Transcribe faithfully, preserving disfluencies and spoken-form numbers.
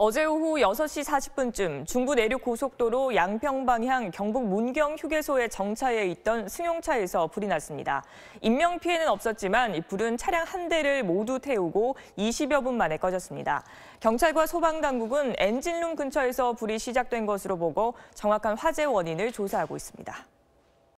어제 오후 여섯 시 사십 분쯤 중부내륙고속도로 양평 방향 경북 문경 휴게소에 정차해 있던 승용차에서 불이 났습니다. 인명피해는 없었지만 불은 차량 한 대를 모두 태우고 이십여 분 만에 꺼졌습니다. 경찰과 소방당국은 엔진룸 근처에서 불이 시작된 것으로 보고 정확한 화재 원인을 조사하고 있습니다.